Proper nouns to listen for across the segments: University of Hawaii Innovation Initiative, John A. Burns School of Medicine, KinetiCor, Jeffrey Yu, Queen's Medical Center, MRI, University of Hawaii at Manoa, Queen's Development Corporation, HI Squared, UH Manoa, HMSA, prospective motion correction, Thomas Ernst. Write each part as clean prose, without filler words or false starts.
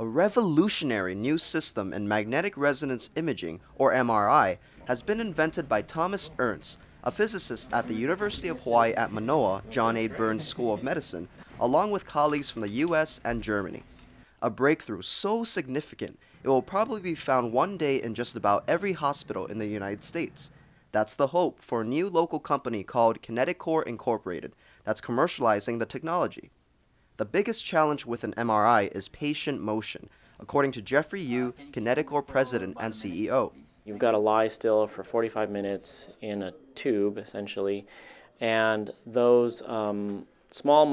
A revolutionary new system in magnetic resonance imaging, or MRI, has been invented by Thomas Ernst, a physicist at the University of Hawaii at Manoa, John A. Burns School of Medicine, along with colleagues from the US and Germany. A breakthrough so significant, it will probably be found one day in just about every hospital in the United States. That's the hope for a new local company called KinetiCor Incorporated that's commercializing the technology. The biggest challenge with an MRI is patient motion, according to Jeffrey Yu, KinetiCor president and CEO. You've got to lie still for 45 minutes in a tube, essentially, and those small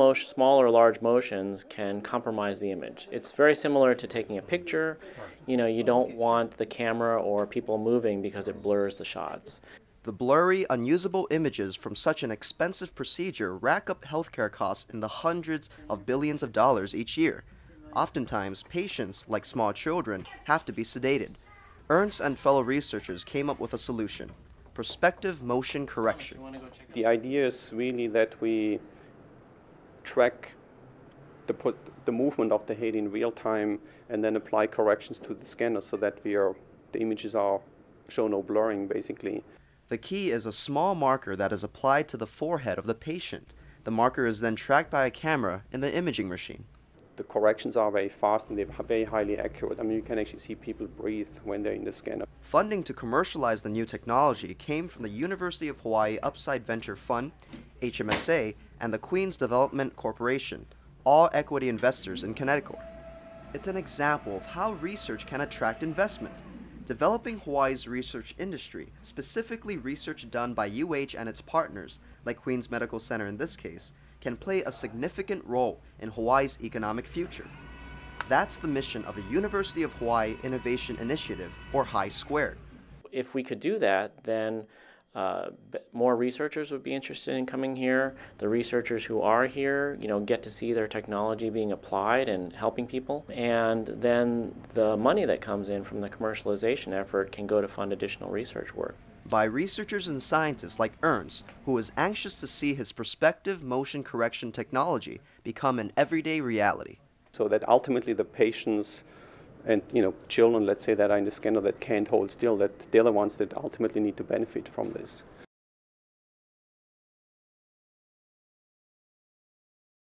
or large motions can compromise the image. It's very similar to taking a picture. You know, you don't want the camera or people moving because it blurs the shots. The blurry, unusable images from such an expensive procedure rack up healthcare costs in the hundreds of billions of dollars each year. Oftentimes, patients, like small children, have to be sedated. Ernst and fellow researchers came up with a solution: prospective motion correction. The idea is really that we track the movement of the head in real time and then apply corrections to the scanner so that the images show no blurring, basically. The key is a small marker that is applied to the forehead of the patient. The marker is then tracked by a camera in the imaging machine. The corrections are very fast and they're very highly accurate. I mean, you can actually see people breathe when they're in the scanner. Funding to commercialize the new technology came from the University of Hawaii Upside Venture Fund, HMSA, and the Queen's Development Corporation, all equity investors in KinetiCor. It's an example of how research can attract investment. Developing Hawaii's research industry, specifically research done by UH and its partners, like Queen's Medical Center in this case, can play a significant role in Hawaii's economic future. That's the mission of the University of Hawaii Innovation Initiative, or HI Squared. If we could do that, then more researchers would be interested in coming here. The researchers who are here, you know, get to see their technology being applied and helping people. And then the money that comes in from the commercialization effort can go to fund additional research work. By researchers and scientists like Ernst, who is anxious to see his prospective motion correction technology become an everyday reality. So that ultimately the patients and, you know, children, let's say, that are in the scanner that can't hold still, that they're the ones that ultimately need to benefit from this.